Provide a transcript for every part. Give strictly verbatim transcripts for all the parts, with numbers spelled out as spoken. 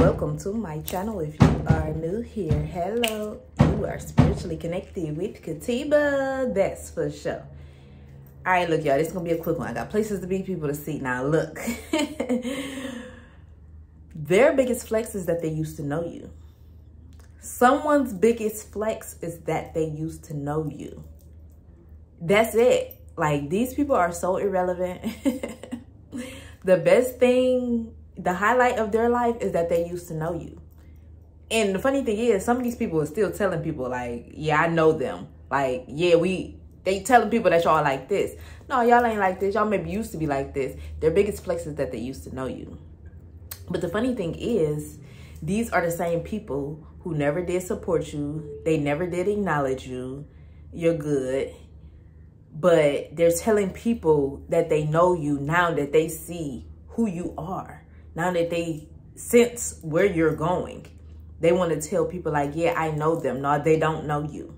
Welcome to my channel. If you are new here, hello. You are spiritually connected with Katiba, that's for sure. All right, look, y'all, this is going to be a quick one. I got places to be, people to see. Now, look. Their biggest flex is that they used to know you. Someone's biggest flex is that they used to know you. That's it. Like, these people are so irrelevant. The best thing, the highlight of their life is that they used to know you. And the funny thing is, some of these people are still telling people, like, yeah, I know them. Like, yeah, we... They telling people that y'all like this. No, y'all ain't like this. Y'all maybe used to be like this. Their biggest flex is that they used to know you. But the funny thing is, these are the same people who never did support you. They never did acknowledge you. You're good. But they're telling people that they know you now that they see who you are. Now that they sense where you're going. They want to tell people like, yeah, I know them. No, they don't know you.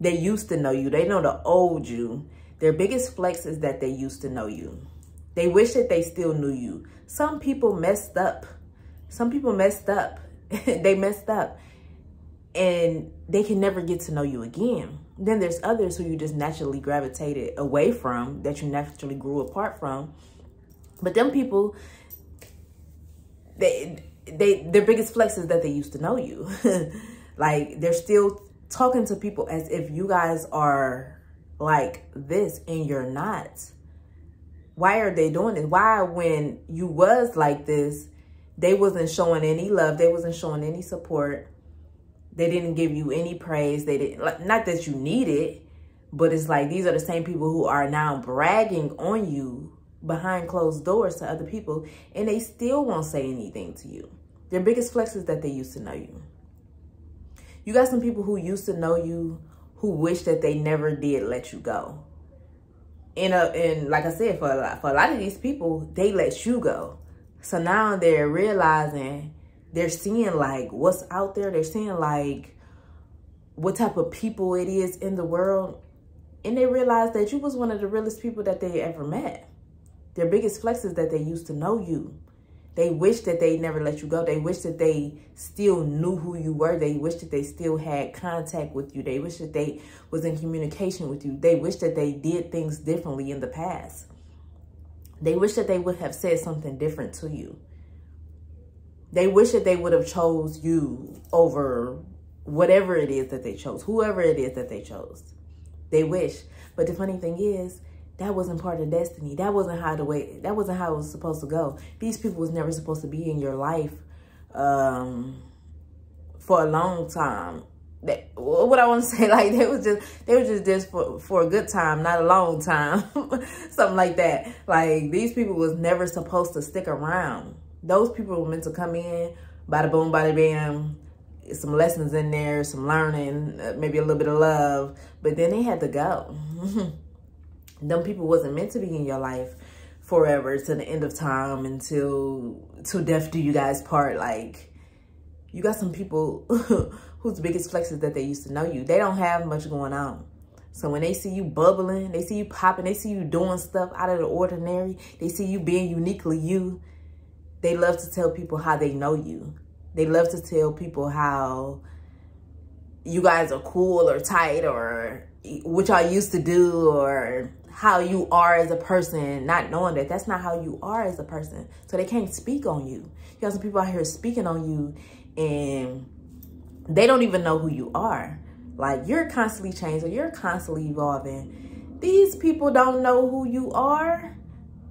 They used to know you. They know the old you. Their biggest flex is that they used to know you. They wish that they still knew you. Some people messed up. Some people messed up. They messed up. And they can never get to know you again. Then there's others who you just naturally gravitated away from, that you naturally grew apart from. But them people, they, they, their biggest flex is that they used to know you. Like, they're still talking to people as if you guys are like this and you're not. Why are they doing this? Why, when you was like this, they wasn't showing any love. They wasn't showing any support. They didn't give you any praise. They didn't, like, not that you need it, but it's like these are the same people who are now bragging on you behind closed doors to other people, and they still won't say anything to you. Their biggest flex is that they used to know you. You got some people who used to know you who wish that they never did let you go. And, uh, and like I said, for a, lot, for a lot of these people, they let you go. So now they're realizing, they're seeing like what's out there. They're seeing like what type of people it is in the world. And they realize that you was one of the realest people that they ever met. Their biggest flex is that they used to know you. They wish that they never let you go. They wish that they still knew who you were. They wish that they still had contact with you. They wish that they was in communication with you. They wish that they did things differently in the past. They wish that they would have said something different to you. They wish that they would have chose you over whatever it is that they chose, whoever it is that they chose. They wish. But the funny thing is, that wasn't part of destiny. That wasn't how the way, that wasn't how it was supposed to go. These people was never supposed to be in your life um, for a long time. That, what I want to say, like, they was just, they were just this for, for a good time, not a long time. Something like that. Like, these people was never supposed to stick around. Those people were meant to come in, bada boom, bada bam, some lessons in there, some learning, maybe a little bit of love, but then they had to go. Them people wasn't meant to be in your life forever, to the end of time, until till death do you guys part. Like, you got some people whose biggest flex is that they used to know you. They don't have much going on. So when they see you bubbling, they see you popping, they see you doing stuff out of the ordinary, they see you being uniquely you, they love to tell people how they know you. They love to tell people how you guys are cool or tight, or what y'all used to do, or how you are as a person, not knowing that that's not how you are as a person. So they can't speak on you. You got some people out here speaking on you and they don't even know who you are. Like, you're constantly changing, you're constantly evolving. These people don't know who you are.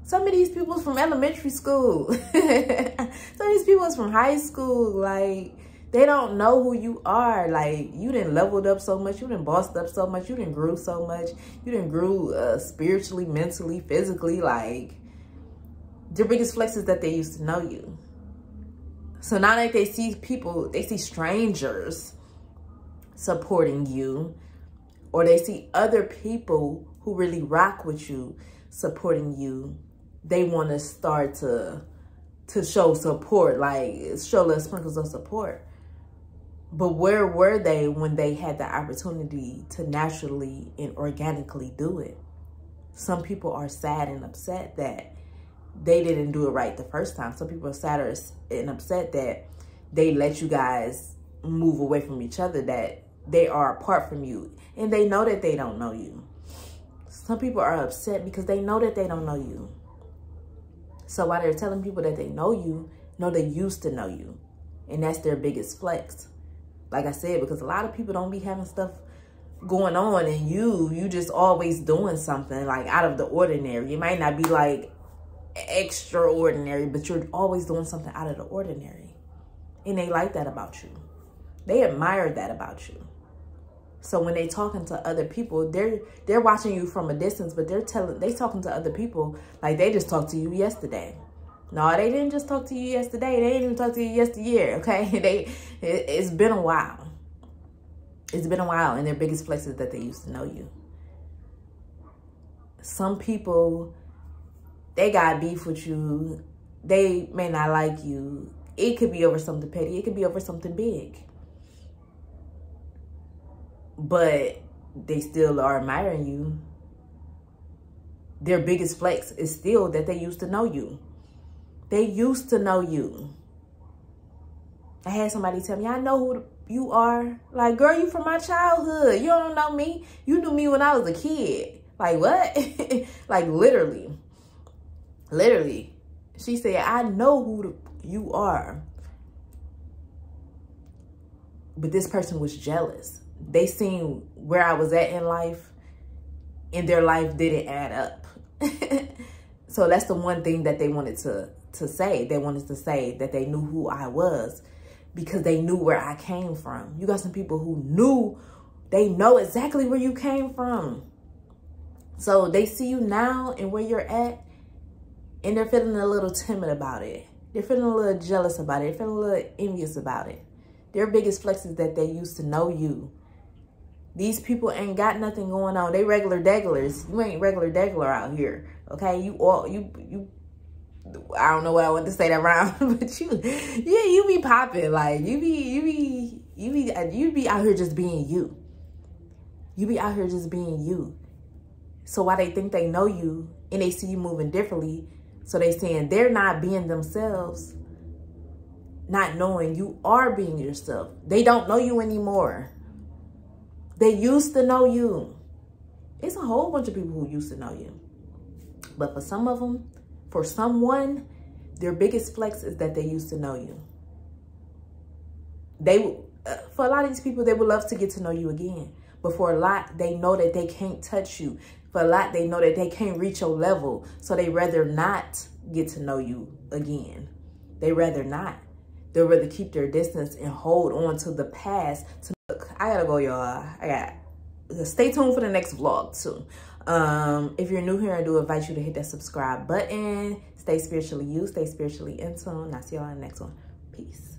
Some of these people from elementary school. Some of these people is from high school. Like, they don't know who you are. Like, you done leveled up so much. You done bossed up so much. You done grew so much. You done grew uh, spiritually, mentally, physically. Like, their biggest flex is that they used to know you. So now that they see people, they see strangers supporting you, or they see other people who really rock with you supporting you, they want to start to, to show support, like show little sprinkles of support. But where were they when they had the opportunity to naturally and organically do it? Some people are sad and upset that they didn't do it right the first time. Some people are sad and upset that they let you guys move away from each other, that they are apart from you and they know that they don't know you. Some people are upset because they know that they don't know you. So while they're telling people that they know you, no, they used to know you. And that's their biggest flex. Like I said, because a lot of people don't be having stuff going on, and you, you just always doing something like out of the ordinary. You might not be like extraordinary, but you're always doing something out of the ordinary. And they like that about you. They admire that about you. So when they talking to other people, they're they're watching you from a distance, but they're telling they talking to other people like they just talked to you yesterday. No, they didn't just talk to you yesterday. They didn't talk to you yesteryear. Okay, they it, it's been a while. It's been a while, and their biggest flex is that they used to know you. Some people, they got beef with you. They may not like you. It could be over something petty. It could be over something big. But they still are admiring you. Their biggest flex is still that they used to know you. They used to know you. I had somebody tell me, I know who you are. Like, girl, you from my childhood. You don't know me. You knew me when I was a kid. Like, what? Like, literally. Literally. She said, I know who you are. But this person was jealous. They seen where I was at in life, and their life didn't add up. So that's the one thing that they wanted to, to say. They wanted to say that they knew who I was because they knew where I came from. You got some people who knew, they know exactly where you came from. So they see you now and where you're at, and they're feeling a little timid about it. They're feeling a little jealous about it. They're feeling a little envious about it. Their biggest flex is that they used to know you. These people ain't got nothing going on. They regular degglers. You ain't regular deggler out here. Okay? You all, you, you, I don't know why I want to say that round, but you, yeah, you be popping. Like, you be, you be, you be, you be out here just being you. You be out here just being you. So while they think they know you and they see you moving differently, so they saying they're not being themselves, not knowing you are being yourself. They don't know you anymore. They used to know you. It's a whole bunch of people who used to know you. But for some of them, for someone, their biggest flex is that they used to know you. They, for a lot of these people, they would love to get to know you again. But for a lot, they know that they can't touch you. For a lot, they know that they can't reach your level. So they rather not get to know you again. They rather not. They'd rather keep their distance and hold on to the past. To look, I gotta go, y'all. I got. Stay tuned for the next vlog too. Um, if you're new here, I do invite you to hit that subscribe button. Stay spiritually you. Stay spiritually in tune. I'll see y'all in the next one. Peace.